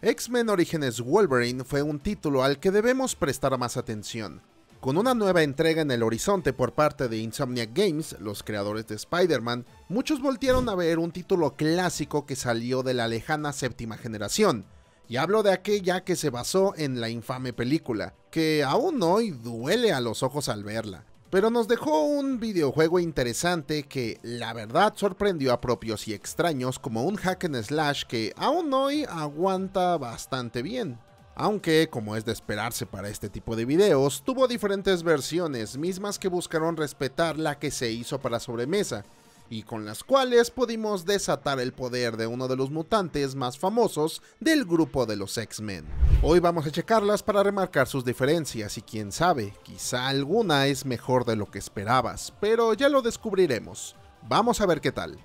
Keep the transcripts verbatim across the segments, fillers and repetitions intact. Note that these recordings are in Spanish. X-Men Origins Wolverine fue un título al que debemos prestar más atención. Con una nueva entrega en el horizonte por parte de Insomniac Games, los creadores de Spider-Man, muchos voltearon a ver un título clásico que salió de la lejana séptima generación, y hablo de aquella que se basó en la infame película, que aún hoy duele a los ojos al verla, pero nos dejó un videojuego interesante que la verdad sorprendió a propios y extraños como un hack and slash que aún hoy aguanta bastante bien. Aunque, como es de esperarse para este tipo de videos, tuvo diferentes versiones, mismas que buscaron respetar la que se hizo para sobremesa, y con las cuales pudimos desatar el poder de uno de los mutantes más famosos del grupo de los X-Men. Hoy vamos a checarlas para remarcar sus diferencias, y quién sabe, quizá alguna es mejor de lo que esperabas, pero ya lo descubriremos. Vamos a ver qué tal.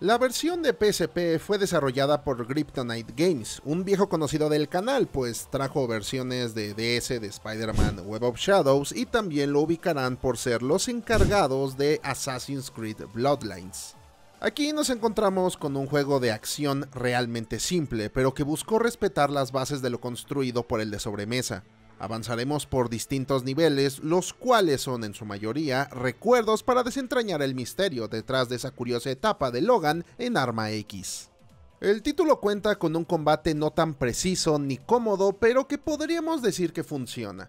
La versión de P S P fue desarrollada por Griptonite Games, un viejo conocido del canal, pues trajo versiones de D S de Spider-Man Web of Shadows y también lo ubicarán por ser los encargados de Assassin's Creed Bloodlines. Aquí nos encontramos con un juego de acción realmente simple, pero que buscó respetar las bases de lo construido por el de sobremesa. Avanzaremos por distintos niveles, los cuales son en su mayoría recuerdos para desentrañar el misterio detrás de esa curiosa etapa de Logan en Arma X. El título cuenta con un combate no tan preciso ni cómodo, pero que podríamos decir que funciona.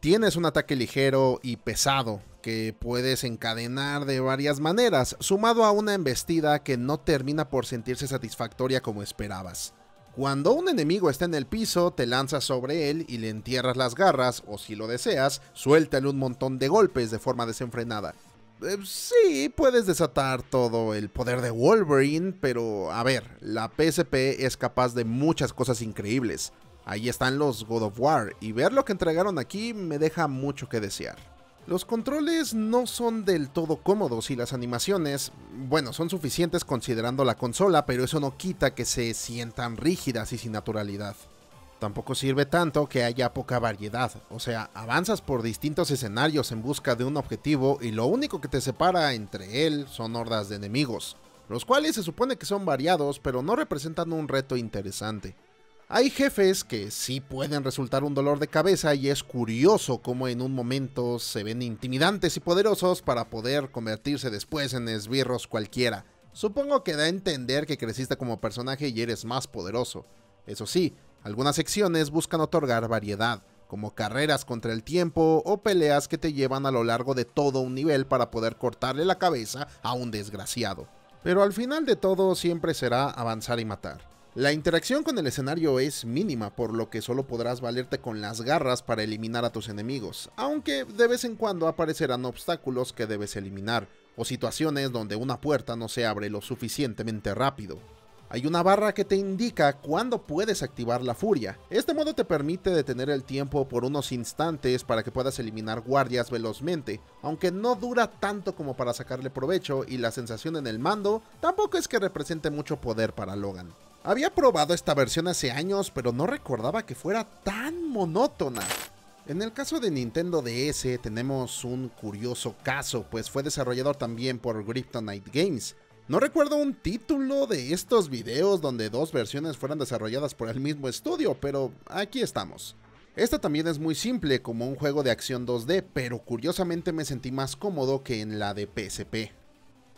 Tienes un ataque ligero y pesado, que puedes encadenar de varias maneras, sumado a una embestida que no termina por sentirse satisfactoria como esperabas. Cuando un enemigo está en el piso, te lanzas sobre él y le entierras las garras, o si lo deseas, suéltale un montón de golpes de forma desenfrenada. Eh, sí, puedes desatar todo el poder de Wolverine, pero a ver, la P S P es capaz de muchas cosas increíbles. Ahí están los God of War, y ver lo que entregaron aquí me deja mucho que desear. Los controles no son del todo cómodos y las animaciones, bueno, son suficientes considerando la consola, pero eso no quita que se sientan rígidas y sin naturalidad. Tampoco sirve tanto que haya poca variedad, o sea, avanzas por distintos escenarios en busca de un objetivo y lo único que te separa entre él son hordas de enemigos, los cuales se supone que son variados, pero no representan un reto interesante. Hay jefes que sí pueden resultar un dolor de cabeza y es curioso cómo en un momento se ven intimidantes y poderosos para poder convertirse después en esbirros cualquiera. Supongo que da a entender que creciste como personaje y eres más poderoso. Eso sí, algunas secciones buscan otorgar variedad, como carreras contra el tiempo o peleas que te llevan a lo largo de todo un nivel para poder cortarle la cabeza a un desgraciado. Pero al final de todo siempre será avanzar y matar. La interacción con el escenario es mínima, por lo que solo podrás valerte con las garras para eliminar a tus enemigos, aunque de vez en cuando aparecerán obstáculos que debes eliminar, o situaciones donde una puerta no se abre lo suficientemente rápido. Hay una barra que te indica cuándo puedes activar la furia. Este modo te permite detener el tiempo por unos instantes para que puedas eliminar guardias velozmente, aunque no dura tanto como para sacarle provecho y la sensación en el mando tampoco es que represente mucho poder para Logan. Había probado esta versión hace años, pero no recordaba que fuera tan monótona. En el caso de Nintendo D S tenemos un curioso caso, pues fue desarrollado también por Griptonite Games. No recuerdo un título de estos videos donde dos versiones fueran desarrolladas por el mismo estudio, pero aquí estamos. Esta también es muy simple, como un juego de acción dos D, pero curiosamente me sentí más cómodo que en la de P S P.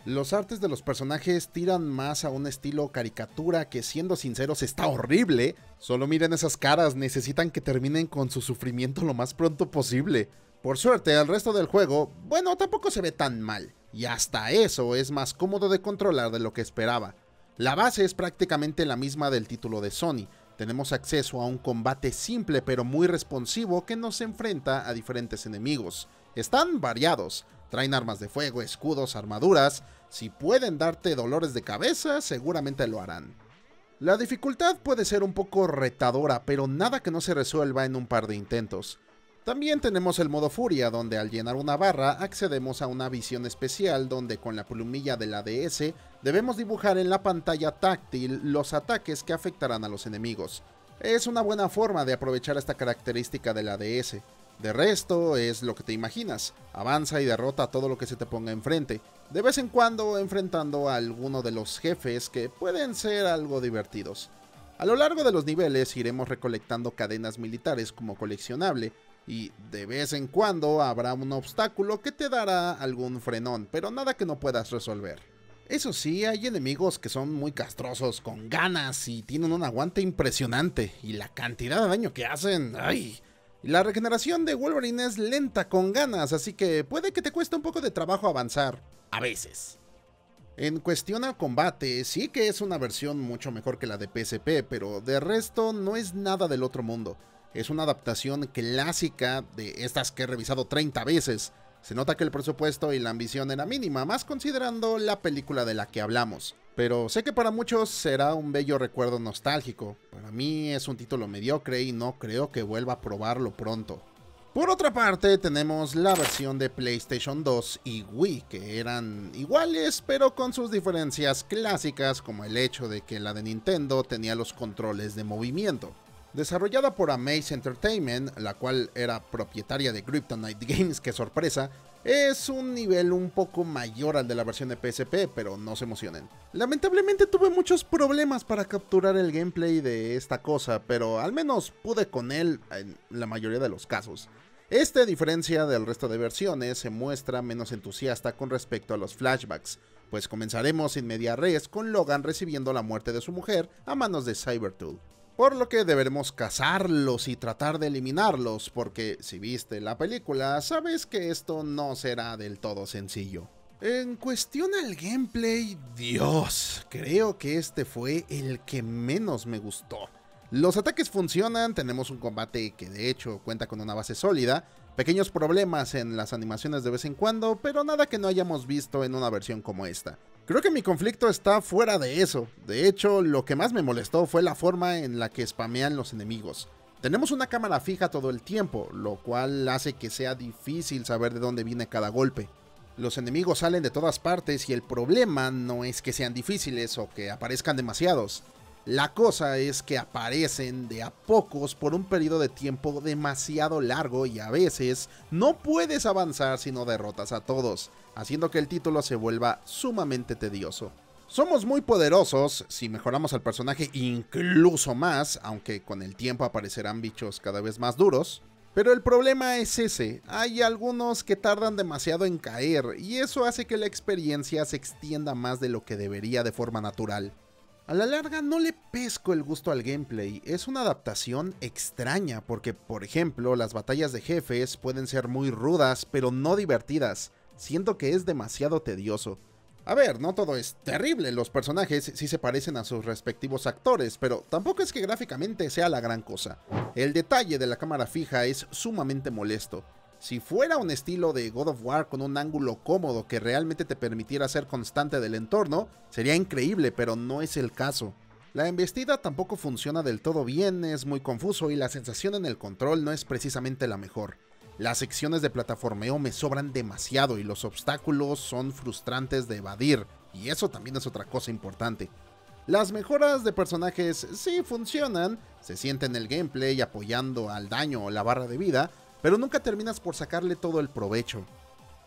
Los artes de los personajes tiran más a un estilo caricatura que, siendo sinceros, está horrible. Solo miren esas caras, necesitan que terminen con su sufrimiento lo más pronto posible. Por suerte, el resto del juego, bueno, tampoco se ve tan mal. Y hasta eso es más cómodo de controlar de lo que esperaba. La base es prácticamente la misma del título de Sony. Tenemos acceso a un combate simple pero muy responsivo que nos enfrenta a diferentes enemigos. Están variados. Traen armas de fuego, escudos, armaduras. Si pueden darte dolores de cabeza, seguramente lo harán. La dificultad puede ser un poco retadora, pero nada que no se resuelva en un par de intentos. También tenemos el modo furia, donde al llenar una barra accedemos a una visión especial, donde con la plumilla de la D S debemos dibujar en la pantalla táctil los ataques que afectarán a los enemigos. Es una buena forma de aprovechar esta característica de la D S. De resto, es lo que te imaginas, avanza y derrota todo lo que se te ponga enfrente, de vez en cuando enfrentando a alguno de los jefes que pueden ser algo divertidos. A lo largo de los niveles iremos recolectando cadenas militares como coleccionable, y de vez en cuando habrá un obstáculo que te dará algún frenón, pero nada que no puedas resolver. Eso sí, hay enemigos que son muy castrosos, con ganas, y tienen un aguante impresionante, y la cantidad de daño que hacen, ¡ay! La regeneración de Wolverine es lenta con ganas, así que puede que te cueste un poco de trabajo avanzar, a veces. En cuestión al combate, sí que es una versión mucho mejor que la de P S P, pero de resto no es nada del otro mundo. Es una adaptación clásica de estas que he revisado treinta veces. Se nota que el presupuesto y la ambición era mínima, más considerando la película de la que hablamos. Pero sé que para muchos será un bello recuerdo nostálgico. Para mí es un título mediocre y no creo que vuelva a probarlo pronto. Por otra parte, tenemos la versión de PlayStation dos y Wii, que eran iguales pero con sus diferencias clásicas, como el hecho de que la de Nintendo tenía los controles de movimiento. Desarrollada por Amaze Entertainment, la cual era propietaria de Griptonite Games, que sorpresa, es un nivel un poco mayor al de la versión de P S P, pero no se emocionen. Lamentablemente tuve muchos problemas para capturar el gameplay de esta cosa, pero al menos pude con él en la mayoría de los casos. Esta diferencia del resto de versiones se muestra menos entusiasta con respecto a los flashbacks, pues comenzaremos sin media res con Logan recibiendo la muerte de su mujer a manos de Cybertool. Por lo que deberemos cazarlos y tratar de eliminarlos, porque si viste la película, sabes que esto no será del todo sencillo. En cuestión al gameplay, Dios, creo que este fue el que menos me gustó. Los ataques funcionan, tenemos un combate que de hecho cuenta con una base sólida, pequeños problemas en las animaciones de vez en cuando, pero nada que no hayamos visto en una versión como esta. Creo que mi conflicto está fuera de eso. De hecho, lo que más me molestó fue la forma en la que spamean los enemigos. Tenemos una cámara fija todo el tiempo, lo cual hace que sea difícil saber de dónde viene cada golpe. Los enemigos salen de todas partes y el problema no es que sean difíciles o que aparezcan demasiados. La cosa es que aparecen de a pocos por un periodo de tiempo demasiado largo y a veces no puedes avanzar si no derrotas a todos, haciendo que el título se vuelva sumamente tedioso. Somos muy poderosos si mejoramos al personaje incluso más, aunque con el tiempo aparecerán bichos cada vez más duros. Pero el problema es ese, hay algunos que tardan demasiado en caer y eso hace que la experiencia se extienda más de lo que debería de forma natural. A la larga no le pesco el gusto al gameplay, es una adaptación extraña porque, por ejemplo, las batallas de jefes pueden ser muy rudas pero no divertidas, siento que es demasiado tedioso. A ver, no todo es terrible, los personajes sí se parecen a sus respectivos actores, pero tampoco es que gráficamente sea la gran cosa. El detalle de la cámara fija es sumamente molesto. Si fuera un estilo de God of War con un ángulo cómodo que realmente te permitiera ser constante del entorno, sería increíble, pero no es el caso. La embestida tampoco funciona del todo bien, es muy confuso y la sensación en el control no es precisamente la mejor. Las secciones de plataformeo me sobran demasiado y los obstáculos son frustrantes de evadir, y eso también es otra cosa importante. Las mejoras de personajes sí funcionan, se sienten en el gameplay apoyando al daño o la barra de vida, pero nunca terminas por sacarle todo el provecho.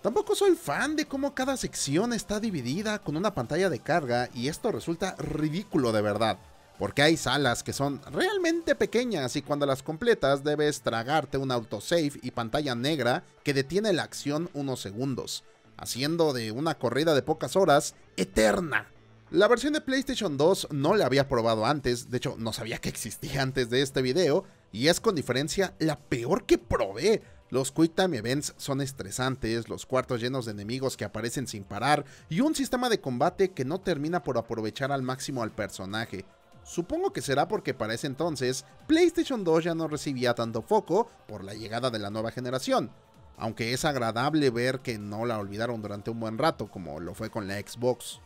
Tampoco soy fan de cómo cada sección está dividida con una pantalla de carga y esto resulta ridículo de verdad, porque hay salas que son realmente pequeñas y cuando las completas debes tragarte un autosave y pantalla negra que detiene la acción unos segundos, haciendo de una corrida de pocas horas eterna. La versión de PlayStation dos no la había probado antes, de hecho no sabía que existía antes de este video, y es con diferencia la peor que probé. Los Quick Time Events son estresantes, los cuartos llenos de enemigos que aparecen sin parar, y un sistema de combate que no termina por aprovechar al máximo al personaje. Supongo que será porque para ese entonces, PlayStation dos ya no recibía tanto foco por la llegada de la nueva generación, aunque es agradable ver que no la olvidaron durante un buen rato, como lo fue con la Xbox.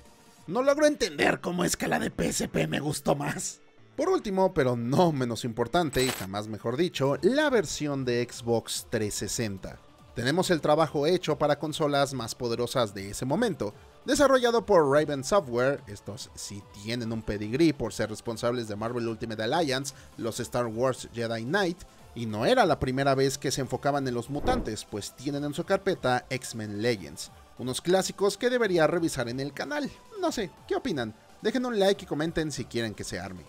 No logro entender cómo es que la de P S P me gustó más. Por último, pero no menos importante y jamás mejor dicho, la versión de Xbox trescientos sesenta. Tenemos el trabajo hecho para consolas más poderosas de ese momento, desarrollado por Raven Software, estos sí tienen un pedigrí por ser responsables de Marvel Ultimate Alliance, los Star Wars Jedi Knight, y no era la primera vez que se enfocaban en los mutantes, pues tienen en su carpeta X-Men Legends. Unos clásicos que debería revisar en el canal. No sé, ¿qué opinan? Dejen un like y comenten si quieren que se arme.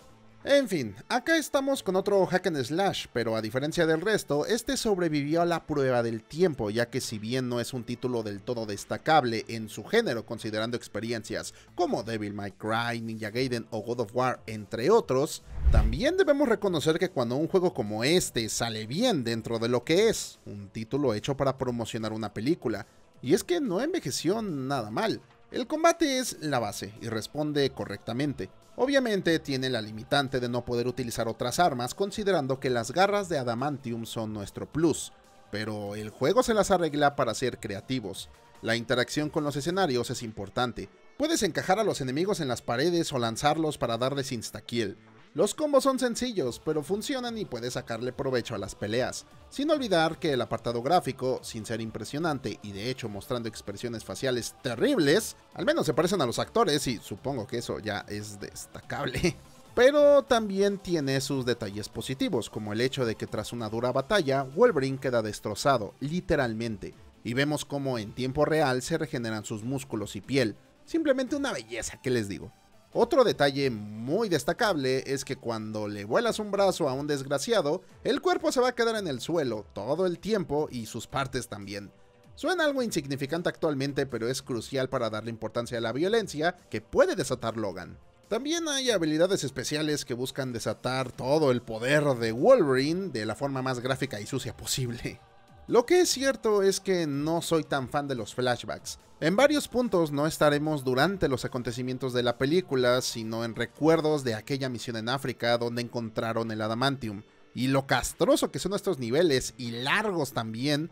En fin, acá estamos con otro hack and slash, pero a diferencia del resto, este sobrevivió a la prueba del tiempo, ya que si bien no es un título del todo destacable en su género, considerando experiencias como Devil May Cry, Ninja Gaiden o God of War, entre otros, también debemos reconocer que cuando un juego como este sale bien dentro de lo que es, un título hecho para promocionar una película, y es que no envejeció nada mal. El combate es la base y responde correctamente. Obviamente tiene la limitante de no poder utilizar otras armas, considerando que las garras de Adamantium son nuestro plus, pero el juego se las arregla para ser creativos. La interacción con los escenarios es importante. Puedes encajar a los enemigos en las paredes o lanzarlos para darles insta-kill. Los combos son sencillos, pero funcionan y puedes sacarle provecho a las peleas. Sin olvidar que el apartado gráfico, sin ser impresionante y de hecho mostrando expresiones faciales terribles, al menos se parecen a los actores y supongo que eso ya es destacable. Pero también tiene sus detalles positivos, como el hecho de que tras una dura batalla, Wolverine queda destrozado, literalmente, y vemos cómo en tiempo real se regeneran sus músculos y piel. Simplemente una belleza, ¿qué les digo? Otro detalle muy destacable es que cuando le vuelas un brazo a un desgraciado, el cuerpo se va a quedar en el suelo todo el tiempo y sus partes también. Suena algo insignificante actualmente, pero es crucial para darle importancia a la violencia que puede desatar Logan. También hay habilidades especiales que buscan desatar todo el poder de Wolverine de la forma más gráfica y sucia posible. Lo que es cierto es que no soy tan fan de los flashbacks. En varios puntos no estaremos durante los acontecimientos de la película, sino en recuerdos de aquella misión en África donde encontraron el Adamantium. Y lo castroso que son estos niveles, y largos también.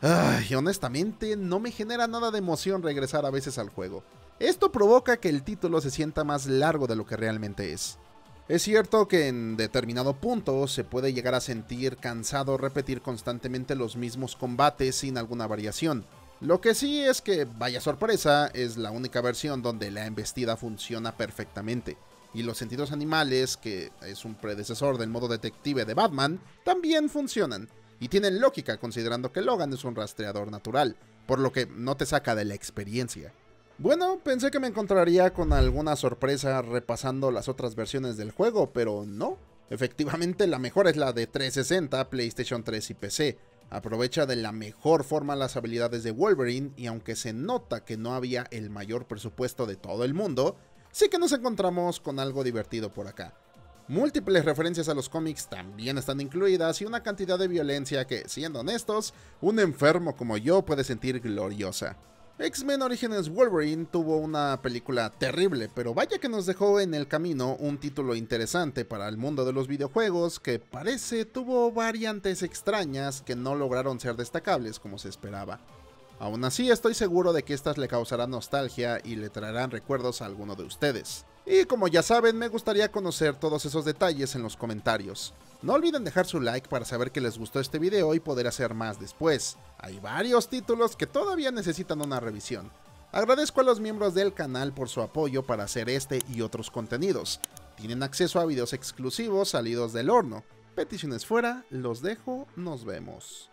Ay, honestamente no me genera nada de emoción regresar a veces al juego. Esto provoca que el título se sienta más largo de lo que realmente es. Es cierto que en determinado punto se puede llegar a sentir cansado repetir constantemente los mismos combates sin alguna variación. Lo que sí es que, vaya sorpresa, es la única versión donde la embestida funciona perfectamente. Y los sentidos animales, que es un predecesor del modo detective de Batman, también funcionan. Y tienen lógica considerando que Logan es un rastreador natural, por lo que no te saca de la experiencia. Bueno, pensé que me encontraría con alguna sorpresa repasando las otras versiones del juego, pero no. Efectivamente, la mejor es la de trescientos sesenta, PlayStation tres y P C. Aprovecha de la mejor forma las habilidades de Wolverine, y aunque se nota que no había el mayor presupuesto de todo el mundo, sí que nos encontramos con algo divertido por acá. Múltiples referencias a los cómics también están incluidas y una cantidad de violencia que, siendo honestos, un enfermo como yo puede sentir gloriosa. X-Men Origins Wolverine tuvo una película terrible, pero vaya que nos dejó en el camino un título interesante para el mundo de los videojuegos que parece tuvo variantes extrañas que no lograron ser destacables como se esperaba. Aún así, estoy seguro de que estas le causarán nostalgia y le traerán recuerdos a alguno de ustedes. Y como ya saben, me gustaría conocer todos esos detalles en los comentarios. No olviden dejar su like para saber que les gustó este video y poder hacer más después. Hay varios títulos que todavía necesitan una revisión. Agradezco a los miembros del canal por su apoyo para hacer este y otros contenidos. Tienen acceso a videos exclusivos salidos del horno. Peticiones fuera, los dejo, nos vemos.